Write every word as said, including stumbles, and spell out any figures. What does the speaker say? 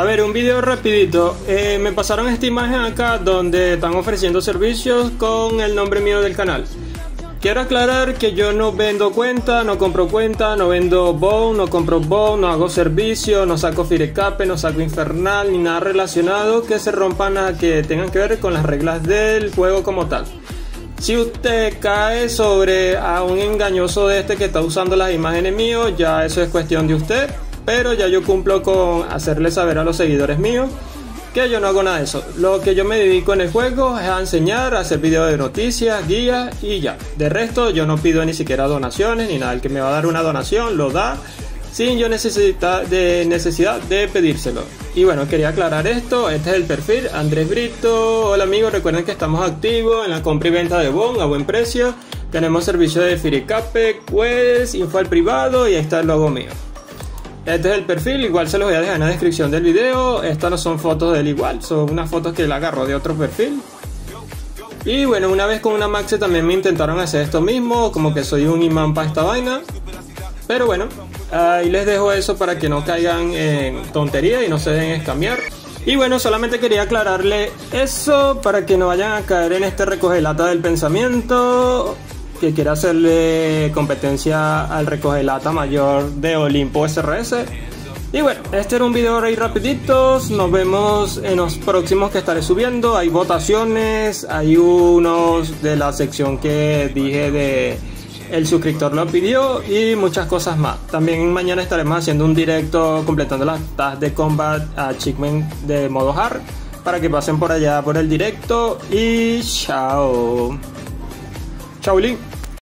A ver, un video rapidito. Eh, me pasaron esta imagen acá donde están ofreciendo servicios con el nombre mío del canal. Quiero aclarar que yo no vendo cuenta, no compro cuenta, no vendo bon, no compro bon, no hago servicio, no saco Firecape, no saco Infernal, ni nada relacionado que se rompan a que tengan que ver con las reglas del juego como tal. Si usted cae sobre a un engañoso de este que está usando las imágenes míos, ya eso es cuestión de usted, pero ya yo cumplo con hacerle saber a los seguidores míos que yo no hago nada de eso. Lo que yo me dedico en el juego es a enseñar, a hacer videos de noticias, guías y ya. De resto yo no pido ni siquiera donaciones ni nada. El que me va a dar una donación lo da sin yo necesita de necesidad de pedírselo. Y bueno, quería aclarar esto. Este es el perfil, Andrés Brito. Hola amigos, recuerden que estamos activos en la compra y venta de bon a buen precio. Tenemos servicio de Firecape, Quest, info al privado y ahí está el logo mío. Este es el perfil, igual se los voy a dejar en la descripción del video. Estas no son fotos del igual, son unas fotos que él agarró de otro perfil. Y bueno, una vez con una Maxi también me intentaron hacer esto mismo, como que soy un imán para esta vaina. Pero bueno, ahí les dejo eso para que no caigan en tontería y no se dejen escamear. Y bueno, solamente quería aclararle eso para que no vayan a caer en este recogelata del pensamiento que quiera hacerle competencia al recogelata mayor de Olimpo S R S. Y bueno, este era un video ahora y rapiditos. Nos vemos en los próximos que estaré subiendo. Hay votaciones, hay unos de la sección que dije de el suscriptor lo pidió y muchas cosas más. También mañana estaremos haciendo un directo completando las tasks de combat achievement de modo hard para que pasen por allá por el directo. Y chao. Chao Link.